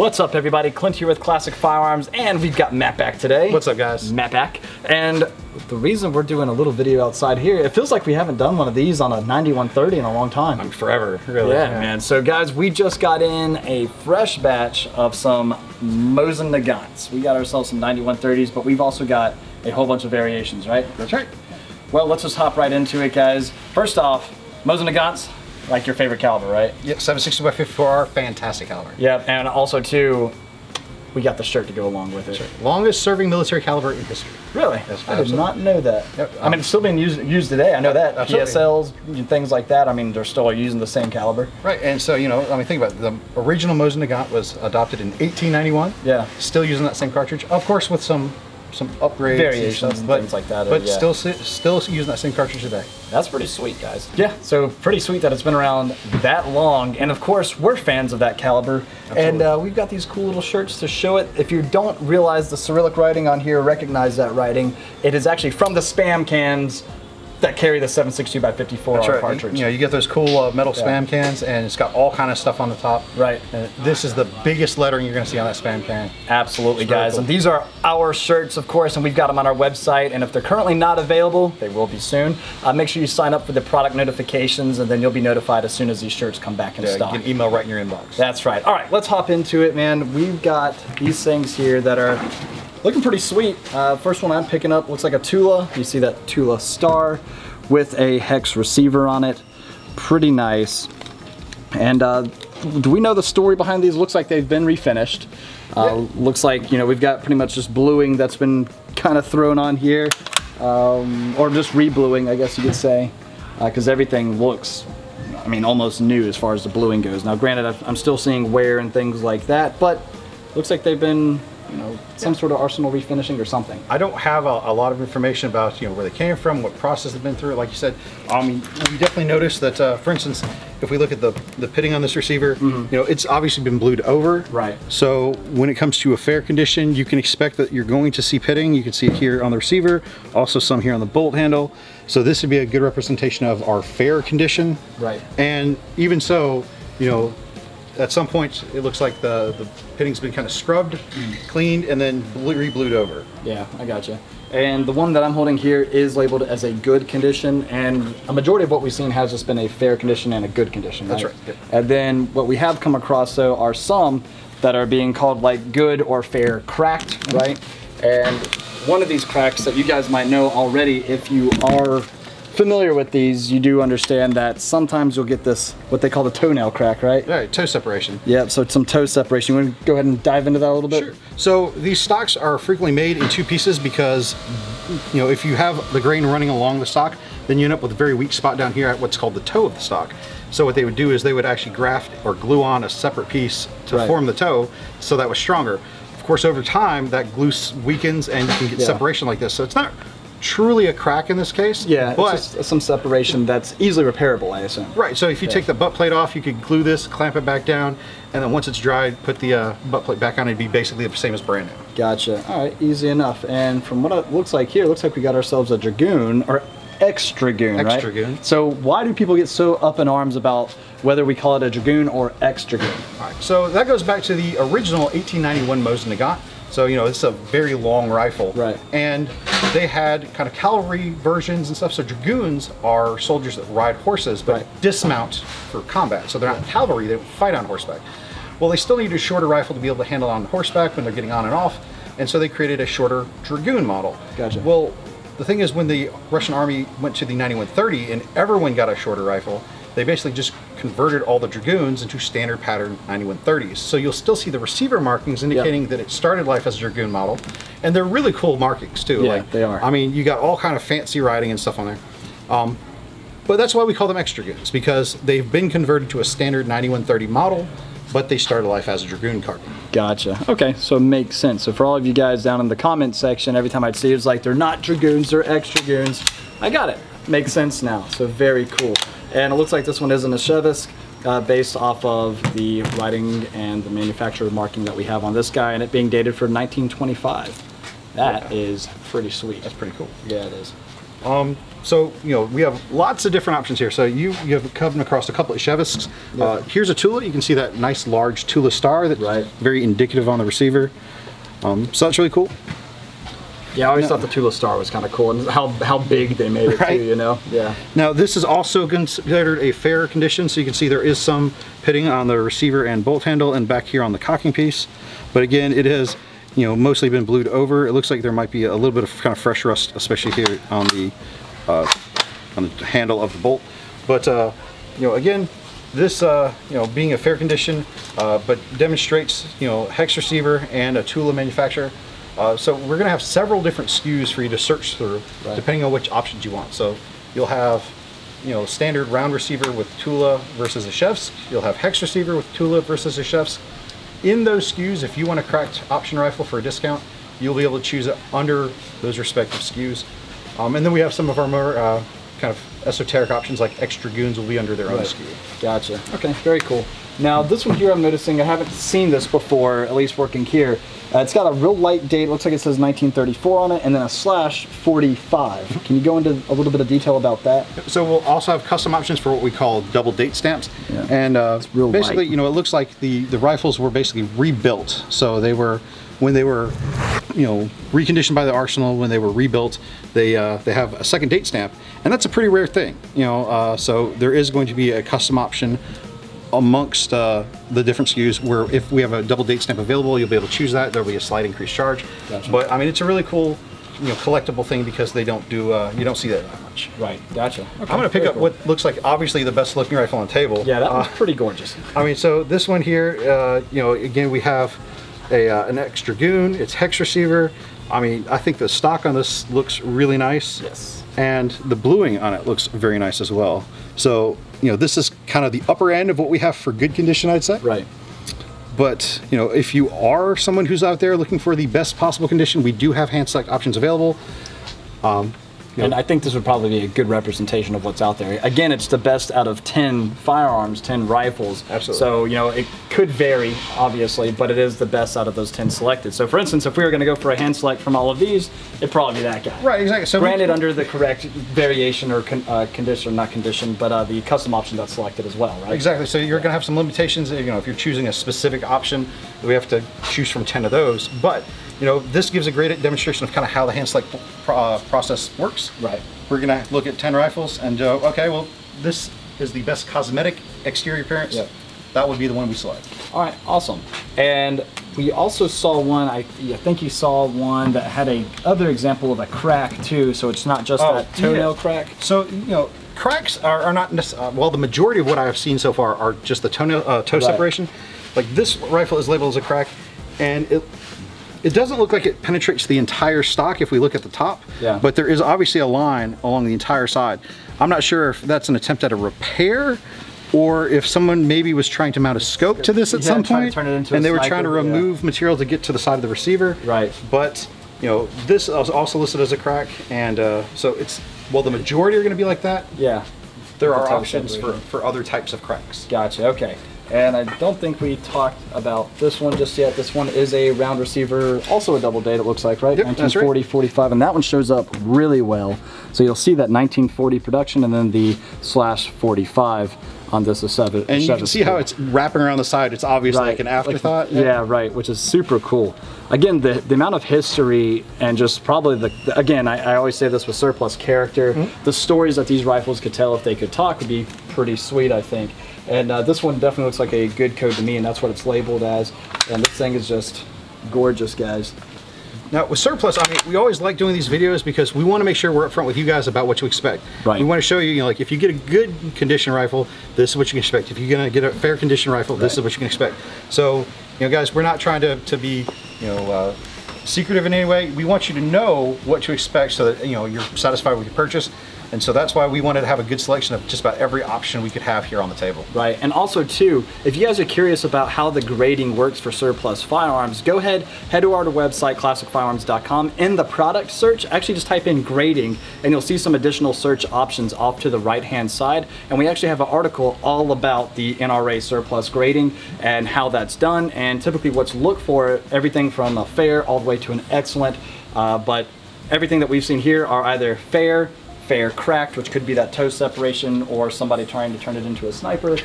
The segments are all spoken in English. What's up, everybody? Clint here with Classic Firearms, and we've got Matt back today. What's up, guys? Matt back. And the reason we're doing a little video outside here, it feels like we haven't done one of these on a 9130 in a long time. I mean, forever, really. Yeah, man. So, guys, we just got in a fresh batch of some Mosin-Nagants. We got ourselves some 9130s, but we've also got a whole bunch of variations, right? That's right. Well, let's just hop right into it, guys. First off, Mosin-Nagants, like your favorite caliber, right? Yep, 7.62x54R, fantastic caliber. Yep, and also too, we got the shirt to go along with it. Sure. Longest serving military caliber in history. Really? Yes, I did not know that. Yep. I mean, it's still being used today, I know that. Absolutely. PSLs and things like that, I mean, they're still using the same caliber. Right, and so, you know, I mean, think about it. The original Mosin-Nagant was adopted in 1891. Yeah. Still using that same cartridge, of course, with some upgrades, variations, and things like that. But yeah, still using that same cartridge today. That's pretty sweet, guys. Yeah, so pretty sweet that it's been around that long. And of course, we're fans of that caliber. Absolutely. And we've got these cool little shirts to show it. If you don't realize the Cyrillic writing on here, recognize that writing. It is actually from the spam cans that carry the 7.62x54 cartridge. You know, you get those cool metal spam cans, and it's got all kind of stuff on the top. Right. And this is the biggest lettering you're going to see on that spam can. Absolutely, guys. Cool. And these are our shirts, of course, and we've got them on our website. And if they're currently not available, they will be soon. Make sure you sign up for the product notifications, and then you'll be notified as soon as these shirts come back in stock. You get an email right in your inbox. That's right. All right, let's hop into it, man. We've got these things here that are looking pretty sweet. First one I'm picking up looks like a Tula. You see that Tula star with a hex receiver on it. Pretty nice. And do we know the story behind these? Looks like they've been refinished. Looks like, you know, we've got pretty much just bluing that's been kind of thrown on here. Or just re-bluing, I guess you could say. Because everything looks, I mean, almost new as far as the bluing goes. Now, granted, I'm still seeing wear and things like that, but looks like they've been, you know, some sort of arsenal refinishing or something. I don't have a lot of information about, you know, where they came from, what process they've been through. Like you said, we definitely noticed that, for instance, if we look at the pitting on this receiver, you know, it's obviously been blued over. Right. So when it comes to a fair condition, you can expect that you're going to see pitting. You can see it here on the receiver, also some here on the bolt handle. So this would be a good representation of our fair condition. Right. And even so, you know, at some point, it looks like the pitting's been kind of scrubbed, cleaned, and then re-blued over. Yeah, I gotcha. And the one that I'm holding here is labeled as a good condition, and a majority of what we've seen has just been a fair condition and a good condition, right? That's right. Yep. And then what we have come across, though, are some that are being called like good or fair cracked, right? And one of these cracks that you guys might know already, if you are familiar with these, you do understand that sometimes you'll get this, what they call the toenail crack, right? Right, toe separation. Yeah, so it's some toe separation. You want to go ahead and dive into that a little bit? Sure. So these stocks are frequently made in two pieces because, you know, if you have the grain running along the stock, then you end up with a very weak spot down here at what's called the toe of the stock. So what they would do is they would actually graft or glue on a separate piece to form the toe, so that was stronger. Of course, over time, that glue weakens and you can get separation like this. So it's not truly a crack in this case. Yeah, but it's just some separation that's easily repairable, I assume. Right, so if you take the butt plate off, you could glue this, clamp it back down, and then once it's dried, put the butt plate back on, it'd be basically the same as brand new. Gotcha, all right, easy enough. And from what it looks like here, it looks like we got ourselves a Dragoon, or X-Dragoon, right? X-Dragoon. So why do people get so up in arms about whether we call it a Dragoon or X-Dragoon? All right, so that goes back to the original 1891 Mosin-Nagant. So, you know, it's a very long rifle. Right. And they had kind of cavalry versions and stuff. So Dragoons are soldiers that ride horses, but dismount for combat. So they're not cavalry, they fight on horseback. Well, they still need a shorter rifle to be able to handle on horseback when they're getting on and off. And so they created a shorter Dragoon model. Gotcha. Well, the thing is, when the Russian army went to the 9130 and everyone got a shorter rifle, they basically just converted all the Dragoons into standard pattern 9130s. So you'll still see the receiver markings indicating that it started life as a Dragoon model. And they're really cool markings too. Yeah, like, they are. I mean, you got all kind of fancy writing and stuff on there. But that's why we call them X-Dragoons, because they've been converted to a standard 9130 model, but they started life as a Dragoon card. Gotcha. Okay, so it makes sense. So for all of you guys down in the comment section, every time I'd see it's like, they're not Dragoons, they're X-Dragoons. I got it. Makes sense now. So very cool. And it looks like this one is an Izhevsk, based off of the writing and the manufacturer marking that we have on this guy, and it being dated for 1925. That is pretty sweet. That's pretty cool. Yeah, it is. So, you know, we have lots of different options here. So you have come across a couple of Izhevsks. Yeah. Here's a Tula. You can see that nice large Tula star that's very indicative on the receiver. So that's really cool. Yeah, I always thought the Tula star was kind of cool, and how big they made it too, you know? Yeah. Now this is also considered a fair condition, so you can see there is some pitting on the receiver and bolt handle and back here on the cocking piece. But again, it has, you know, mostly been blued over. It looks like there might be a little bit of kind of fresh rust, especially here on the handle of the bolt. But you know, again, this you know, being a fair condition, but demonstrates, you know, Hex receiver and a Tula manufacturer. So we're going to have several different SKUs for you to search through, depending on which options you want. So you'll have, you know, standard round receiver with Tula versus Izhevsk. You'll have Hex receiver with Tula versus Izhevsk. In those SKUs, if you want a cracked option rifle for a discount, you'll be able to choose it under those respective SKUs. And then we have some of our more kind of esoteric options, like extra goons will be under their own SKU. Gotcha. Okay, very cool. Now this one here, I'm noticing, I haven't seen this before, at least working here. It's got a real light date, looks like it says 1934 on it, and then a /45. Can you go into a little bit of detail about that? So we'll also have custom options for what we call double date stamps. Yeah. And basically, you know, it looks like the rifles were basically rebuilt. So they were, when they were, you know, reconditioned by the arsenal, when they were rebuilt, they have a second date stamp. And that's a pretty rare thing, you know, so there is going to be a custom option amongst the different SKUs, where if we have a double date stamp available, you'll be able to choose that. There'll be a slight increased charge. Gotcha. But I mean, it's a really cool, you know, collectible thing, because they don't do, you don't see that much. Right, gotcha. Okay. I'm gonna pick up what looks like obviously the best looking rifle on the table. Yeah, that one's pretty gorgeous. I mean, so this one here, you know, again, we have a, an Hex Dragoon, it's Hex receiver. I mean, I think the stock on this looks really nice. Yes. And the bluing on it looks very nice as well. So, you know, this is kind of the upper end of what we have for good condition, I'd say. Right. But, you know, if you are someone who's out there looking for the best possible condition, we do have hand select options available. You know, and I think this would probably be a good representation of what's out there. Again, it's the best out of 10 firearms, 10 rifles. Absolutely. So, you know, it could vary, obviously, but it is the best out of those 10 selected. So, for instance, if we were going to go for a hand select from all of these, it'd probably be that guy. Right, exactly. So granted, under the correct variation or condition, not condition, but the custom option that's selected as well, right? Exactly. So, you're going to have some limitations. You know, if you're choosing a specific option, we have to choose from 10 of those. But, you know, this gives a great demonstration of kind of how the hand select process works. Right. We're gonna look at 10 rifles and okay, well, this is the best cosmetic exterior appearance. Yep. That would be the one we select. All right, awesome. And we also saw one, I think you saw one that had a other example of a crack too, so it's not just that toenail crack. So, you know, cracks are not, well, the majority of what I've seen so far are just the toenail, toe separation. Like this rifle is labeled as a crack, and it doesn't look like it penetrates the entire stock if we look at the top, but there is obviously a line along the entire side. I'm not sure if that's an attempt at a repair, or if someone maybe was trying to mount a scope to this at some point, and they were trying to remove material to get to the side of the receiver. Right. But, you know, this is also listed as a crack, and so it's, well, the majority are going to be like that. Yeah. There are options for other types of cracks. Gotcha, okay. And I don't think we talked about this one just yet. This one is a round receiver, also a double date, it looks like, right? Yep, 1940, 45, and that one shows up really well. So you'll see that 1940 production and then the /45 on this Izhevsk. And you can see how it's wrapping around the side. It's obviously like an afterthought. Like, yeah, right, which is super cool. Again, the amount of history and just probably the again, I always say this with surplus character, the stories that these rifles could tell if they could talk would be pretty sweet, I think. And this one definitely looks like a good code to me, and that's what it's labeled as. And this thing is just gorgeous, guys. Now, with surplus, I mean, we always like doing these videos because we want to make sure we're upfront with you guys about what you expect. Right. We want to show you, you know, like, if you get a good condition rifle, this is what you can expect. If you're going to get a fair condition rifle, this is what you can expect. So, you know, guys, we're not trying to be, you know, secretive in any way. We want you to know what to expect so that, you know, you're satisfied with your purchase. And so that's why we wanted to have a good selection of just about every option we could have here on the table. Right, and also too, if you guys are curious about how the grading works for surplus firearms, go ahead, head to our website, classicfirearms.com. In the product search, actually just type in grading, and you'll see some additional search options off to the right-hand side. And we actually have an article all about the NRA surplus grading and how that's done, and typically what's looked for, everything from a fair all the way to an excellent, but everything that we've seen here are either fair, fair cracked, which could be that toe separation or somebody trying to turn it into a sniper.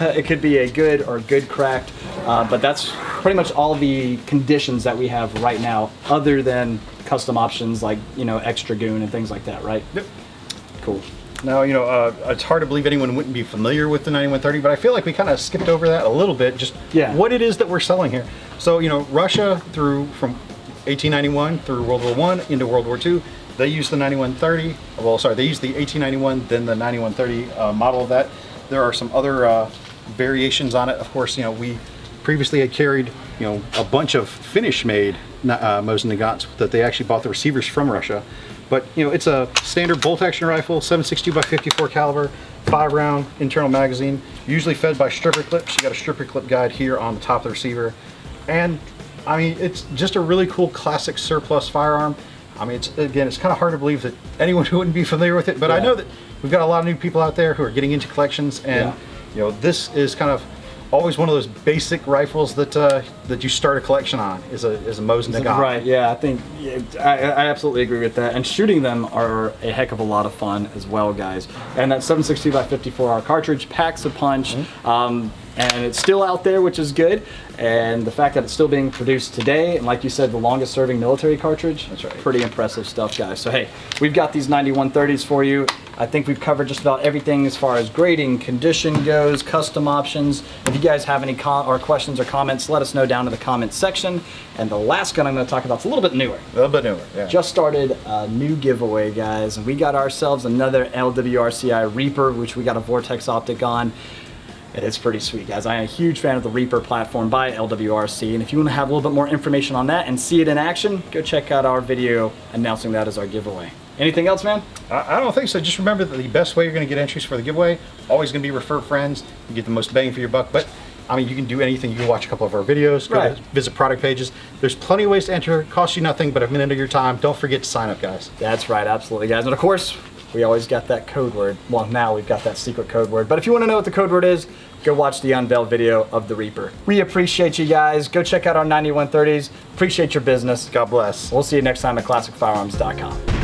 It could be a good or good cracked, but that's pretty much all the conditions that we have right now, other than custom options like, you know, extra goon and things like that, right? Yep. Cool. Now, you know, it's hard to believe anyone wouldn't be familiar with the 9130, but I feel like we kind of skipped over that a little bit, just what it is that we're selling here. So, you know, Russia through from 1891 through World War I into World War II, they used the 9130, well, sorry, they used the 1891, then the 9130 model of that. There are some other variations on it. Of course, you know, we previously had carried, you know, a bunch of Finnish-made Mosin-Nagants that they actually bought the receivers from Russia. But, you know, it's a standard bolt-action rifle, 7.62x54 caliber, 5-round internal magazine, usually fed by stripper clips. You got a stripper clip guide here on the top of the receiver. And, I mean, it's just a really cool classic surplus firearm. I mean, it's, again, it's kind of hard to believe that anyone who wouldn't be familiar with it, but I know that we've got a lot of new people out there who are getting into collections, and, you know, this is kind of always one of those basic rifles that that you start a collection on is a Mosin-Nagant. Right, yeah, I think I absolutely agree with that. And shooting them are a heck of a lot of fun as well, guys. And that 7.62x54 cartridge packs a punch, and it's still out there, which is good. And the fact that it's still being produced today, and like you said, the longest serving military cartridge, that's right. Pretty impressive stuff, guys. So hey, we've got these 9130s for you. I think we've covered just about everything as far as grading, condition goes, custom options. If you guys have any questions or comments, let us know down in the comments section. And the last gun I'm going to talk about is a little bit newer. A little bit newer, yeah. Just started a new giveaway, guys. And we got ourselves another LWRCI Reaper, which we got a Vortex optic on. It is pretty sweet, guys. I am a huge fan of the Reaper platform by LWRC, and if you want to have a little bit more information on that and see it in action, go check out our video announcing that as our giveaway. Anything else, man? I don't think so. Just remember that the best way you're going to get entries for the giveaway, always going to be refer friends. You get the most bang for your buck, but I mean, you can do anything. You can watch a couple of our videos, visit product pages. There's plenty of ways to enter. It costs you nothing but a minute of your time. Don't forget to sign up, guys. That's right, absolutely, guys. And of course, we always got that code word. Well, now we've got that secret code word. But if you want to know what the code word is, go watch the unveil video of the Reaper. We appreciate you guys. Go check out our 9130s. Appreciate your business. God bless. We'll see you next time at ClassicFirearms.com.